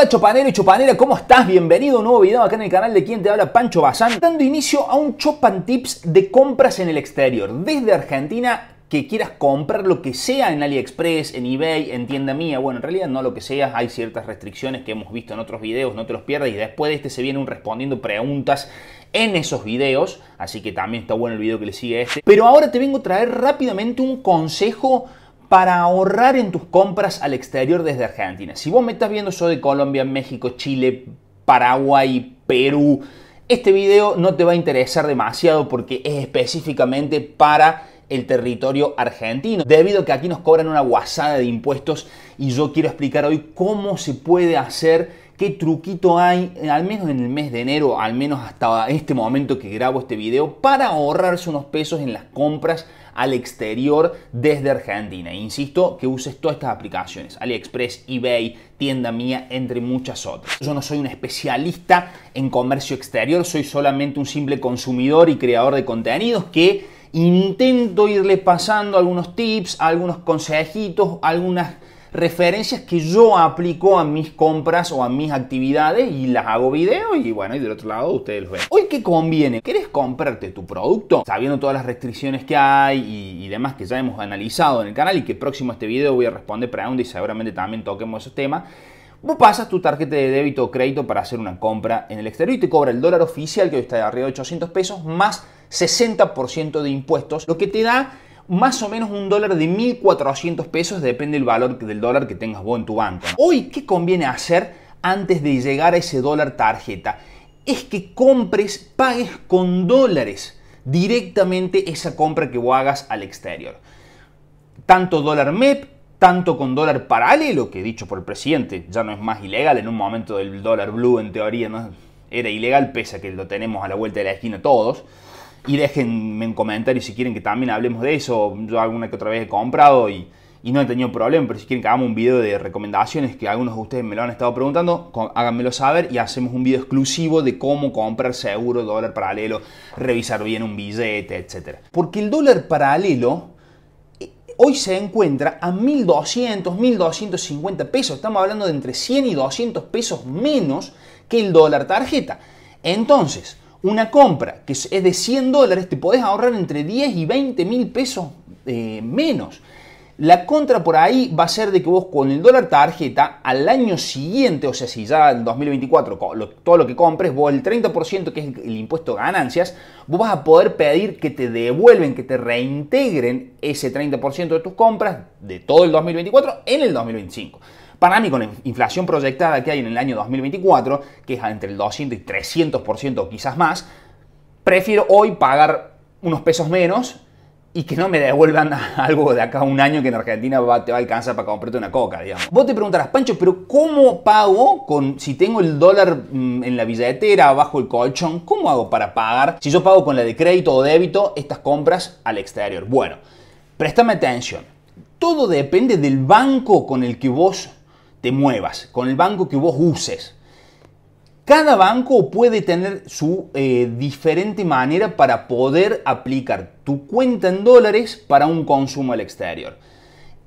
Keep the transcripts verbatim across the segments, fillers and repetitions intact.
Hola chopanero y chopanera, ¿cómo estás? Bienvenido a un nuevo video acá en el canal de quien te habla, Pancho Bazán, dando inicio a un Chopan Tips de compras en el exterior, desde Argentina. Que quieras comprar lo que sea en AliExpress, en eBay, en Tienda Mía. Bueno, en realidad no lo que sea, hay ciertas restricciones que hemos visto en otros videos, no te los pierdas. Y después de este se vienen respondiendo preguntas en esos videos, así que también está bueno el video que le sigue a este. Pero ahora te vengo a traer rápidamente un consejo para ahorrar en tus compras al exterior desde Argentina. Si vos me estás viendo, soy de Colombia, México, Chile, Paraguay, Perú. Este video no te va a interesar demasiado porque es específicamente para el territorio argentino, debido a que aquí nos cobran una guasada de impuestos y yo quiero explicar hoy cómo se puede hacer, qué truquito hay, al menos en el mes de enero, al menos hasta este momento que grabo este video, para ahorrarse unos pesos en las compras al exterior desde Argentina. Insisto que uses todas estas aplicaciones, AliExpress, eBay, Tienda Mía, entre muchas otras. Yo no soy un especialista en comercio exterior, soy solamente un simple consumidor y creador de contenidos que intento irle pasando algunos tips, algunos consejitos, algunas referencias que yo aplico a mis compras o a mis actividades y las hago video y bueno, y del otro lado ustedes los ven. Hoy, ¿qué conviene? ¿Querés comprarte tu producto? Sabiendo todas las restricciones que hay y, y demás que ya hemos analizado en el canal y que próximo a este video voy a responder preguntas y seguramente también toquemos esos temas. Vos pasas tu tarjeta de débito o crédito para hacer una compra en el exterior y te cobra el dólar oficial, que hoy está de arriba de ochocientos pesos, más sesenta por ciento de impuestos, lo que te da más o menos un dólar de mil cuatrocientos pesos, depende del valor del dólar que tengas vos en tu banco, ¿no? Hoy, ¿qué conviene hacer antes de llegar a ese dólar tarjeta? Es que compres, pagues con dólares directamente esa compra que vos hagas al exterior. Tanto dólar M E P, tanto con dólar paralelo, que dicho por el presidente ya no es más ilegal. En un momento del dólar blue en teoría no era ilegal, pese a que lo tenemos a la vuelta de la esquina todos. Y déjenme en comentarios si quieren que también hablemos de eso. Yo alguna que otra vez he comprado y, y no he tenido problema, pero si quieren que hagamos un video de recomendaciones, que algunos de ustedes me lo han estado preguntando, háganmelo saber y hacemos un video exclusivo de cómo comprar seguro dólar paralelo, revisar bien un billete, etcétera. Porque el dólar paralelo hoy se encuentra a mil doscientos, mil doscientos cincuenta pesos. Estamos hablando de entre cien y doscientos pesos menos que el dólar tarjeta. Entonces, una compra que es de cien dólares te podés ahorrar entre diez y veinte mil pesos eh, menos. La contra por ahí va a ser de que vos con el dólar tarjeta al año siguiente, o sea, si ya en dos mil veinticuatro todo lo que compres, vos el treinta por ciento que es el impuesto de ganancias, vos vas a poder pedir que te devuelven, que te reintegren ese treinta por ciento de tus compras de todo el dos mil veinticuatro en el dos mil veinticinco. Para mí, con la inflación proyectada que hay en el año dos mil veinticuatro, que es entre el doscientos y trescientos por ciento o quizás más, prefiero hoy pagar unos pesos menos y que no me devuelvan algo de acá a un año que en Argentina va, te va a alcanzar para comprarte una coca, digamos. Vos te preguntarás, Pancho, pero ¿cómo pago con, si tengo el dólar mmm, en la billetera, bajo el colchón? ¿Cómo hago para pagar si yo pago con la de crédito o débito estas compras al exterior? Bueno, préstame atención. Todo depende del banco con el que vos te muevas, con el banco que vos uses. Cada banco puede tener su eh, diferente manera para poder aplicar tu cuenta en dólares para un consumo al exterior.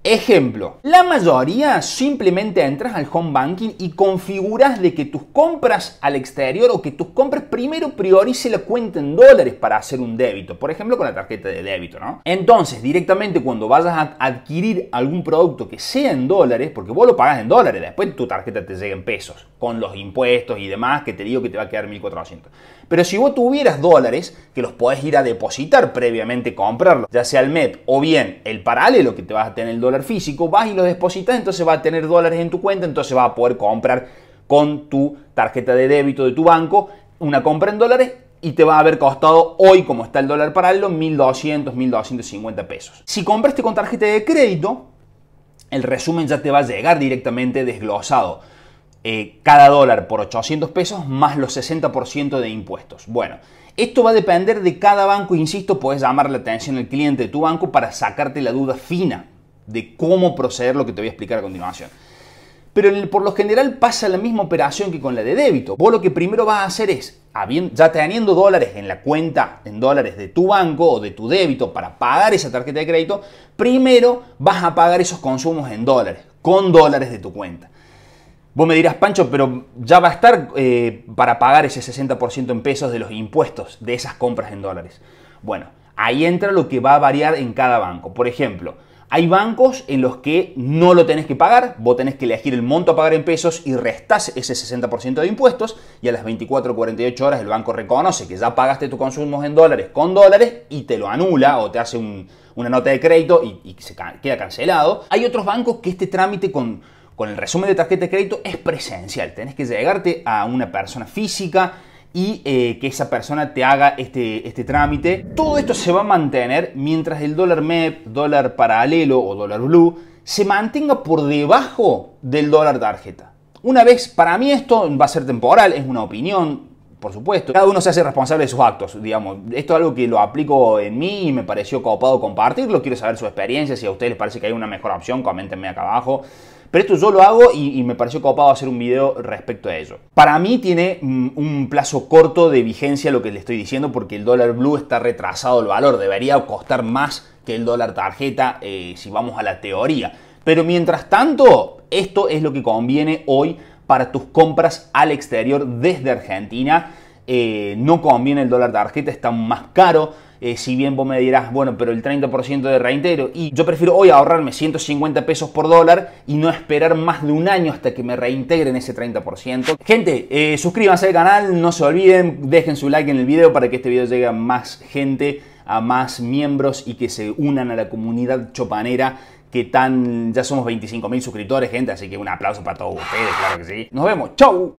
Ejemplo, la mayoría simplemente entras al home banking y configuras de que tus compras al exterior o que tus compras primero priorice la cuenta en dólares para hacer un débito, por ejemplo con la tarjeta de débito, ¿no? Entonces directamente cuando vayas a adquirir algún producto que sea en dólares, porque vos lo pagas en dólares, después tu tarjeta te llega en pesos, con los impuestos y demás, que te digo que te va a quedar mil cuatrocientos. Pero si vos tuvieras dólares, que los podés ir a depositar previamente, comprarlos, ya sea el M E P o bien el paralelo que te vas a tener el dólar físico, vas y lo depositas, entonces vas a tener dólares en tu cuenta, entonces vas a poder comprar con tu tarjeta de débito de tu banco una compra en dólares y te va a haber costado hoy, como está el dólar paralelo, mil doscientos, mil doscientos cincuenta pesos. Si compraste con tarjeta de crédito, el resumen ya te va a llegar directamente desglosado. Eh, cada dólar por ochocientos pesos más los sesenta por ciento de impuestos. Bueno, esto va a depender de cada banco, insisto, puedes llamar la atención al cliente de tu banco para sacarte la duda fina de cómo proceder, lo que te voy a explicar a continuación. Pero en el, por lo general pasa la misma operación que con la de débito. Vos lo que primero vas a hacer es, ya teniendo dólares en la cuenta, en dólares de tu banco o de tu débito para pagar esa tarjeta de crédito, primero vas a pagar esos consumos en dólares, con dólares de tu cuenta. Vos me dirás, Pancho, pero ya va a estar eh, para pagar ese sesenta por ciento en pesos de los impuestos de esas compras en dólares. Bueno, ahí entra lo que va a variar en cada banco. Por ejemplo, hay bancos en los que no lo tenés que pagar, vos tenés que elegir el monto a pagar en pesos y restás ese sesenta por ciento de impuestos y a las veinticuatro o cuarenta y ocho horas el banco reconoce que ya pagaste tus consumos en dólares con dólares y te lo anula o te hace un, una nota de crédito y, y se queda cancelado. Hay otros bancos que este trámite con, con el resumen de tarjeta de crédito es presencial. Tenés que llegarte a una persona física y eh, que esa persona te haga este, este trámite. Todo esto se va a mantener mientras el dólar M E P, dólar paralelo o dólar blue se mantenga por debajo del dólar tarjeta. Una vez, para mí esto va a ser temporal, es una opinión, por supuesto. Cada uno se hace responsable de sus actos, digamos. Esto es algo que lo aplico en mí y me pareció copado compartirlo. Quiero saber su experiencia, si a ustedes les parece que hay una mejor opción, coméntenme acá abajo. Pero esto yo lo hago y, y me pareció copado hacer un video respecto a ello. Para mí tiene un plazo corto de vigencia lo que le estoy diciendo porque el dólar blue está retrasado el valor. Debería costar más que el dólar tarjeta eh, si vamos a la teoría. Pero mientras tanto, esto es lo que conviene hoy para tus compras al exterior desde Argentina. Eh, no conviene el dólar tarjeta, está más caro. Eh, si bien vos me dirás, bueno, pero el treinta por ciento de reintegro, y yo prefiero hoy ahorrarme ciento cincuenta pesos por dólar y no esperar más de un año hasta que me reintegren ese treinta por ciento. Gente, eh, suscríbanse al canal, no se olviden, dejen su like en el video para que este video llegue a más gente, a más miembros y que se unan a la comunidad chopanera que tan... ya somos veinticinco mil suscriptores, gente, así que un aplauso para todos ustedes, claro que sí. Nos vemos, chau.